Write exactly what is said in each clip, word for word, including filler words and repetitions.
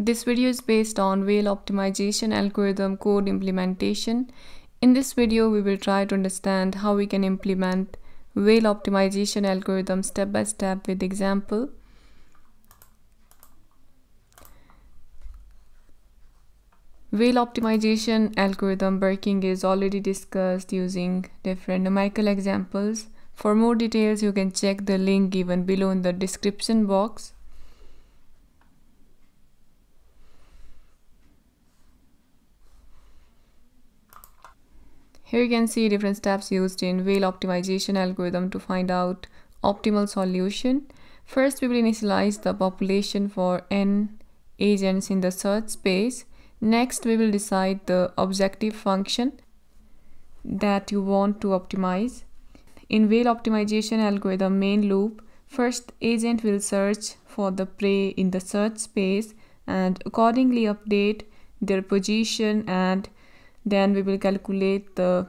This video is based on whale optimization algorithm code implementation. In this video, we will try to understand how we can implement whale optimization algorithm step by step with example. Whale optimization algorithm working is already discussed using different numerical examples. For more details, you can check the link given below in the description box. Here you can see different steps used in whale optimization algorithm to find out optimal solution. First, we will initialize the population for n agents in the search space. Next, we will decide the objective function that you want to optimize. In whale optimization algorithm main loop, first agent will search for the prey in the search space and accordingly update their position, and then we will calculate the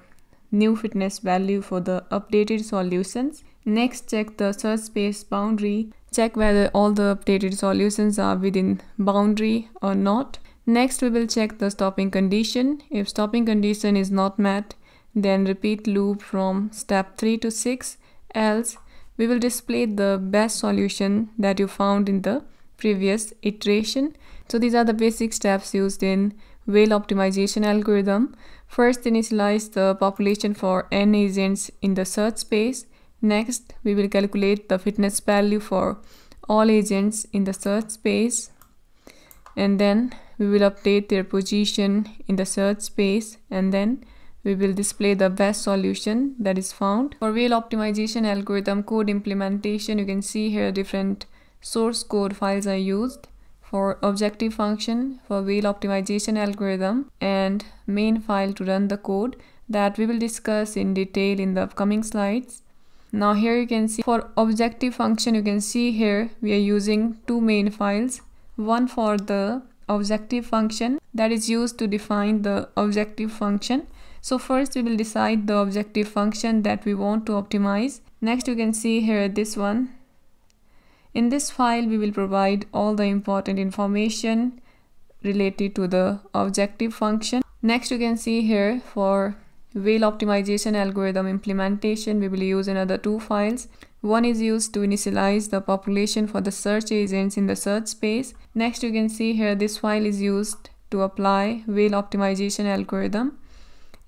new fitness value for the updated solutions. Next, check the search space boundary. Check whether all the updated solutions are within boundary or not. Next, we will check the stopping condition. If stopping condition is not met, then repeat loop from step three to six. Else, we will display the best solution that you found in the previous iteration. So these are the basic steps used in whale optimization algorithm. First, initialize the population for n agents in the search space. Next, we will calculate the fitness value for all agents in the search space, and then we will update their position in the search space, and then we will display the best solution that is found. For whale optimization algorithm code implementation, you can see here different source code files are used for objective function, for whale optimization algorithm, and main file to run the code that we will discuss in detail in the upcoming slides. Now here you can see for objective function, you can see here we are using two main files. One for the objective function that is used to define the objective function. So first we will decide the objective function that we want to optimize. Next, you can see here this one. In this file, we will provide all the important information related to the objective function. Next, you can see here for whale optimization algorithm implementation, we will use another two files. One is used to initialize the population for the search agents in the search space. Next, you can see here this file is used to apply whale optimization algorithm.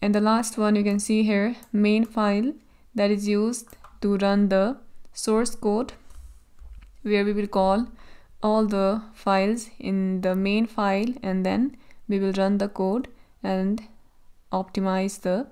And the last one you can see here, main file that is used to run the source code, where we will call all the files in the main file and then we will run the code and optimize the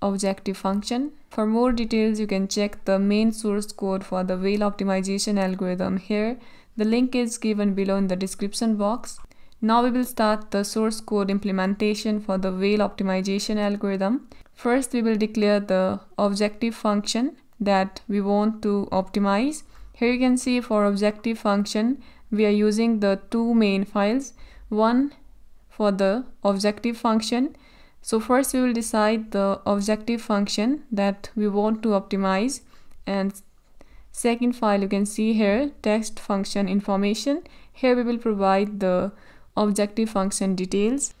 objective function. For more details, you can check the main source code for the whale optimization algorithm here. The link is given below in the description box. Now we will start the source code implementation for the whale optimization algorithm. First, we will declare the objective function that we want to optimize. Here you can see for objective function, we are using the two main files. One for the objective function. So first we will decide the objective function that we want to optimize. And second file you can see here, test function information. Here we will provide the objective function details.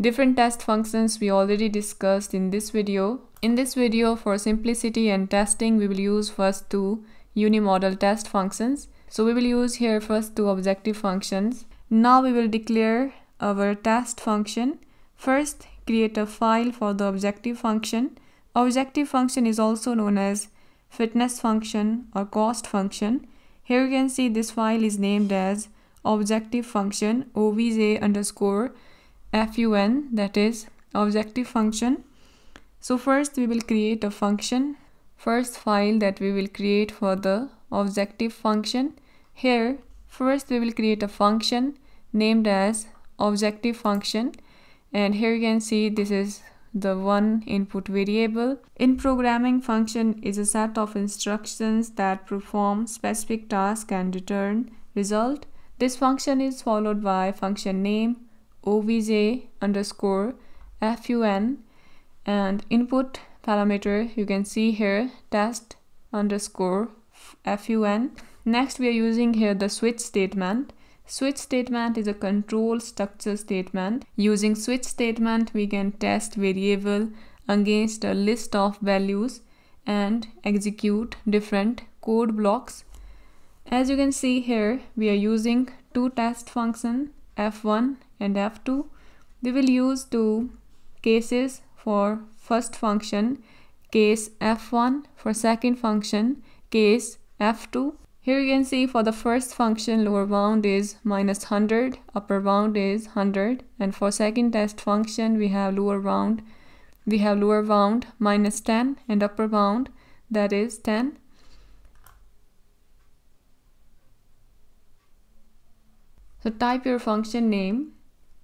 Different test functions we already discussed in this video. In this video, for simplicity and testing, we will use first two unimodal test functions. So we will use here first two objective functions. Now we will declare our test function. First, create a file for the objective function. Objective function is also known as fitness function or cost function. Here you can see this file is named as objective function obj underscore fun, that is objective function. So first we will create a function. First file that we will create for the objective function. Here first we will create a function named as objective function, and here you can see this is the one input variable. In programming, function is a set of instructions that perform specific tasks and return result. This function is followed by function name obj underscore fun and input parameter you can see here test underscore fun. Next we are using here the switch statement. Switch statement is a control structure statement. Using switch statement, we can test variable against a list of values and execute different code blocks. As you can see here, we are using two test functions, F one and F two. We will use two cases for first function, case F one, for second function, case F two. Here you can see for the first function, lower bound is minus one hundred, upper bound is one hundred, and for second test function we have lower bound we have lower bound minus ten and upper bound that is ten. So type your function name.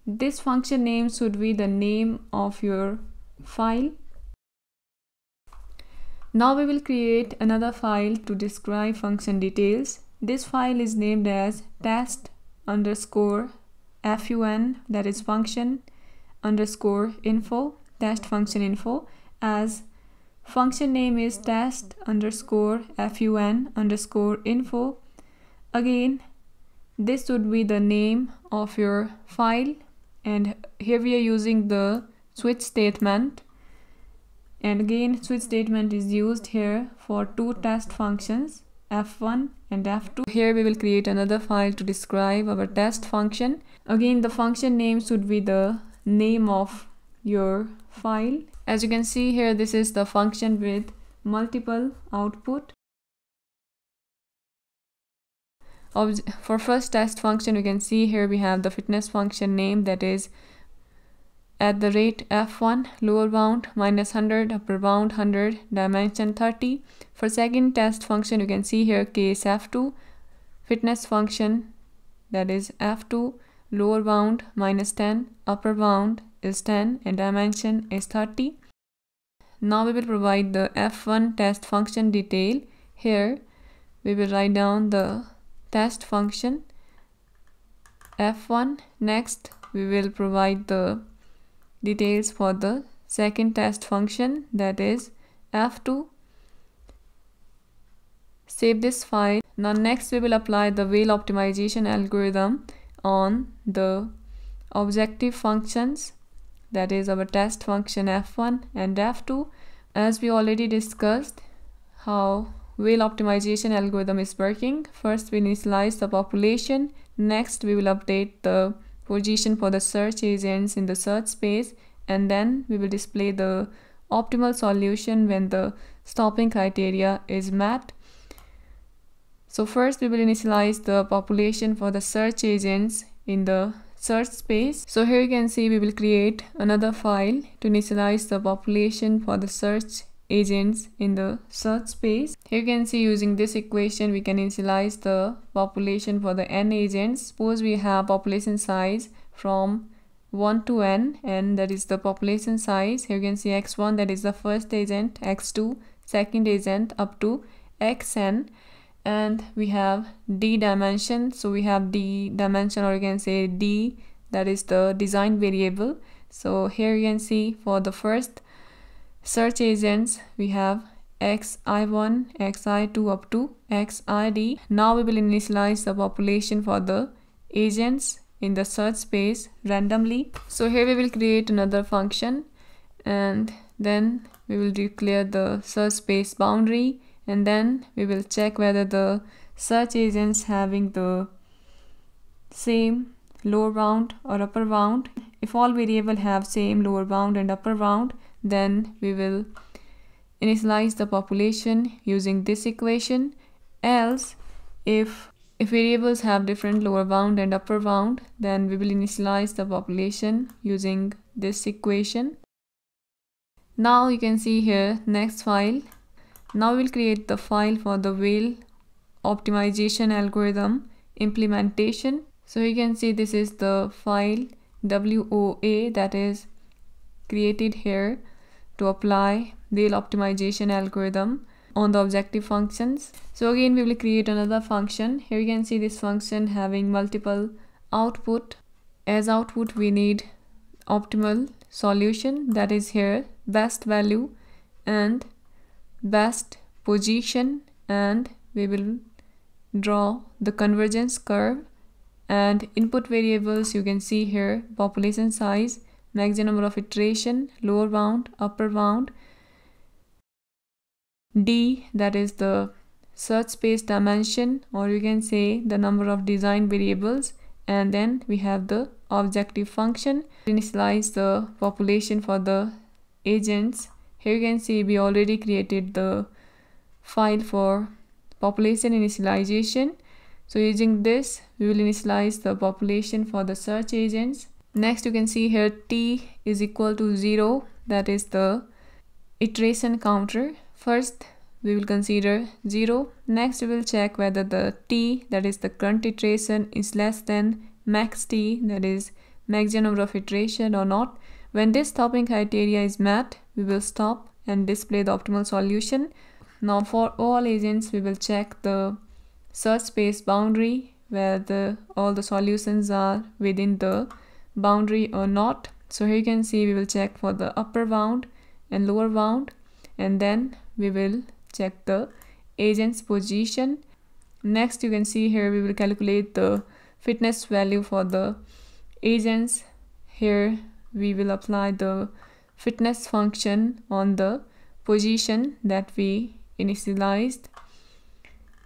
This function name should be the name of your file. Now we will create another file to describe function details. This file is named as test underscore fun, that is function underscore info, test function info, as function name is test underscore fun underscore info. Again, this would be the name of your file, and here we are using the switch statement. And again, switch statement is used here for two test functions, F one and F two. Here we will create another file to describe our test function. Again, the function name should be the name of your file. As you can see here, this is the function with multiple output. For first test function, you can see here we have the fitness function name, that is at the rate F one, lower bound minus one hundred, upper bound one hundred, dimension thirty. For second test function, you can see here case F two, fitness function, that is F two, lower bound minus ten, upper bound is ten, and dimension is thirty. Now we will provide the F one test function detail. Here we will write down the test function F one. Next we will provide the details for the second test function, that is F two. Save this file. Now next we will apply the whale optimization algorithm on the objective functions, that is our test function F one and F two. As we already discussed how whale optimization algorithm is working, first we initialize the population, next we will update the position for the search agents in the search space, and then we will display the optimal solution when the stopping criteria is met. So first we will initialize the population for the search agents in the search space. So here you can see we will create another file to initialize the population for the search agents in the search space. Here you can see using this equation we can initialize the population for the n agents. Suppose we have population size from one to n, and that is the population size. Here you can see x one, that is the first agent, x two, second agent, up to xn, and we have d dimension. So we have d dimension, or you can say d, that is the design variable. So here you can see for the first search agents we have x i one, x i two, up to x i d. Now we will initialize the population for the agents in the search space randomly. So here we will create another function, and then we will declare the search space boundary, and then we will check whether the search agents having the same lower bound or upper bound. If all variables have same lower bound and upper bound, then we will initialize the population using this equation. Else, if, if variables have different lower bound and upper bound, then we will initialize the population using this equation. Now you can see here next file. Now we will create the file for the whale optimization algorithm implementation. So you can see this is the file W O A that is created here to apply whale optimization algorithm on the objective functions. So again we will create another function. Here you can see this function having multiple output. As output we need optimal solution, that is here best value and best position, and we will draw the convergence curve And input variables, you can see here, population size, maximum number of iteration, lower bound, upper bound, D, that is the search space dimension, or you can say the number of design variables, and then we have the objective function, initialize the population for the agents. Here you can see we already created the file for population initialization. So using this, we will initialize the population for the search agents. Next, you can see here T is equal to zero, that is the iteration counter. First, we will consider zero. Next, we will check whether the T, that is the current iteration, is less than max T, that is maximum number of iteration, or not. When this stopping criteria is met, we will stop and display the optimal solution. Now for all agents, we will check the search space boundary, where the all the solutions are within the boundary or not. So here you can see we will check for the upper bound and lower bound, and then we will check the agent's position. Next, you can see here we will calculate the fitness value for the agents. Here we will apply the fitness function on the position that we initialized,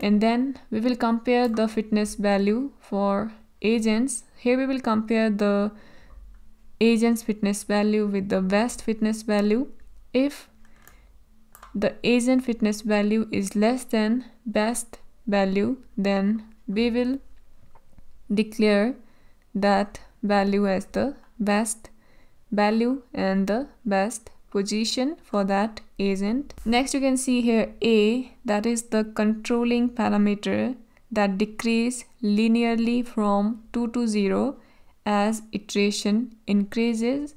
and then we will compare the fitness value for agents. Here we will compare the agent's fitness value with the best fitness value. If the agent fitness value is less than best value, then we will declare that value as the best value and the best position for that agent. Next, you can see here A, that is the controlling parameter that decreases linearly from two to zero as iteration increases.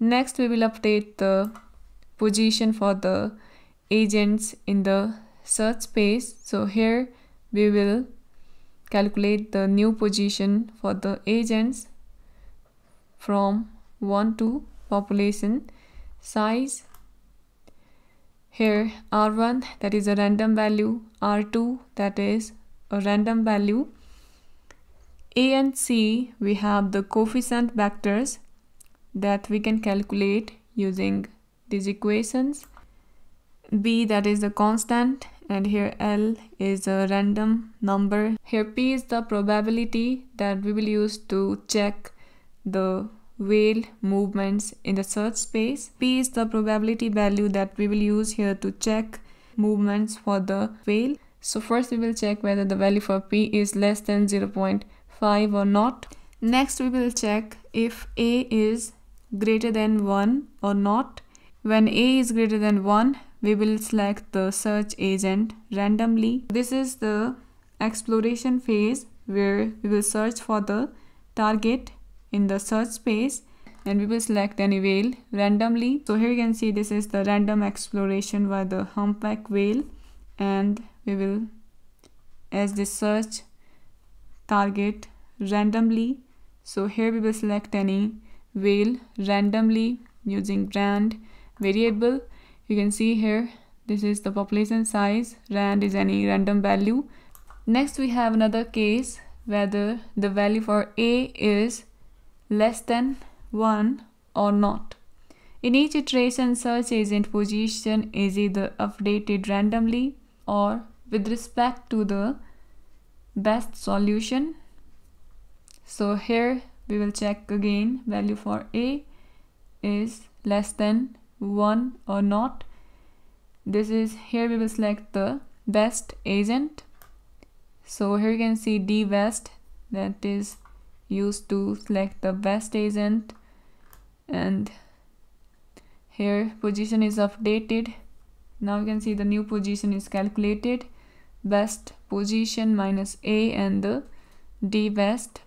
Next, we will update the position for the agents in the search space. So here we will calculate the new position for the agents from one to population size. Here R one, that is a random value, R two, that is a random value. A and C, we have the coefficient vectors that we can calculate using these equations. B, that is the constant, and here L is a random number. Here P is the probability that we will use to check the whale movements in the search space. P is the probability value that we will use here to check movements for the whale. So first we will check whether the value for P is less than zero point five or not. Next, we will check if A is greater than one or not. When A is greater than one, we will select the search agent randomly. This is the exploration phase, where we will search for the target in the search space, and we will select any whale randomly. So here you can see this is the random exploration by the humpback whale, and we will as the search target randomly. So here we will select any whale randomly using rand variable. You can see here this is the population size, rand is any random value. Next, we have another case whether the value for A is less than one or not. In each iteration, search agent position is either updated randomly or with respect to the best solution. So here we will check again value for A is less than one or not. This is here we will select the best agent. So here you can see D best, that is used to select the best agent, and here position is updated. Now you can see the new position is calculated, best position minus A and the D best.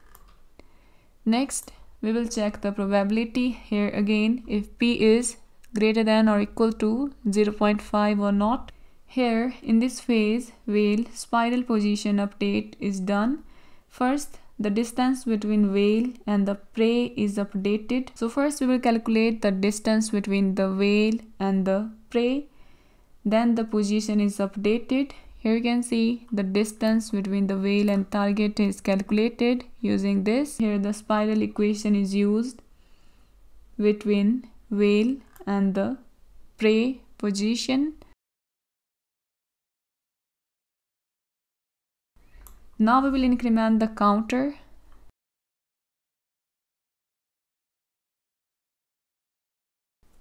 Next, we will check the probability. Here again, if P is greater than or equal to zero point five or not. Here in this phase, whale spiral position update is done. First, the distance between whale and the prey is updated. So first we will calculate the distance between the whale and the prey. Then the position is updated. Here you can see the distance between the whale and target is calculated using this. Here the spiral equation is used between whale and the prey position. Now we will increment the counter.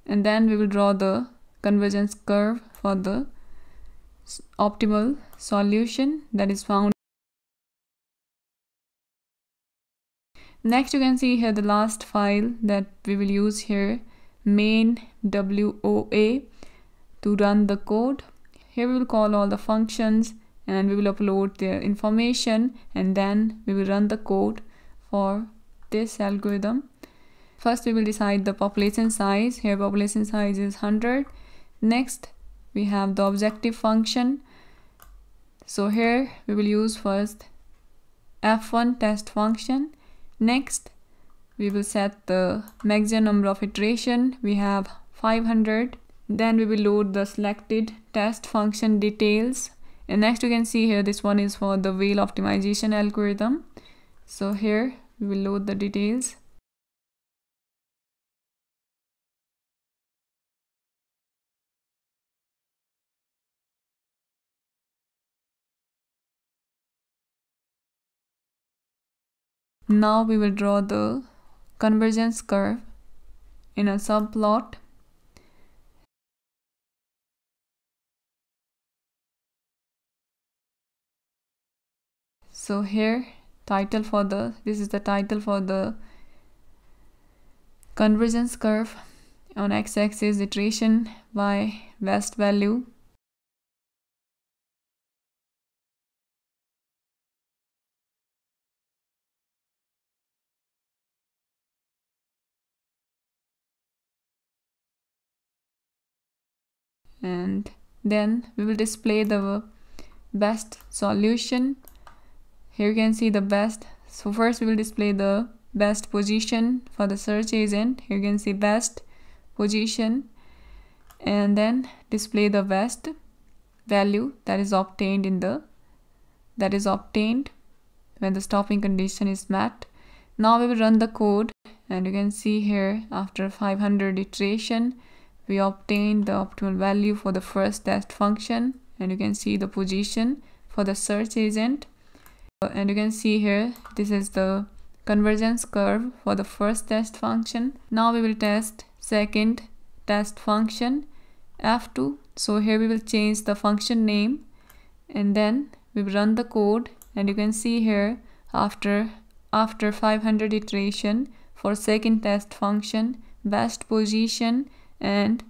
And then we will draw the convergence curve for the optimal solution that is found. Next you can see here the last file that we will use here, main W O A, to run the code. Here we will call all the functions and we will upload their information, and then we will run the code for this algorithm. First we will decide the population size. Here population size is one hundred. Next we have the objective function. So here we will use first F one test function. Next we will set the maximum number of iteration. We have five hundred. Then we will load the selected test function details. And next you can see here this one is for the whale optimization algorithm. So here we will load the details. Now we will draw the convergence curve in a subplot. So here title for the this is the title for the convergence curve. On x-axis iteration, y best value. And then we will display the best solution. Here you can see the best. So first we will display the best position for the search agent. Here you can see best position, and then display the best value that is obtained in the that is obtained when the stopping condition is met. Now we will run the code, and you can see here after five hundred iteration we obtained the optimal value for the first test function, and you can see the position for the search agent. And you can see here this is the convergence curve for the first test function. Now we will test second test function F two. So here we will change the function name, and then we will run the code, and you can see here after after five hundred iteration for second test function, best position and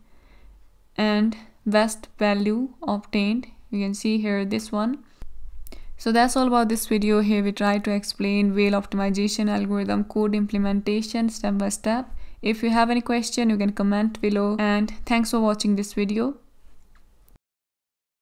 and best value obtained. You can see here this one. So that's all about this video. Here we try to explain whale optimization algorithm code implementation step by step. If you have any question, you can comment below, and thanks for watching this video.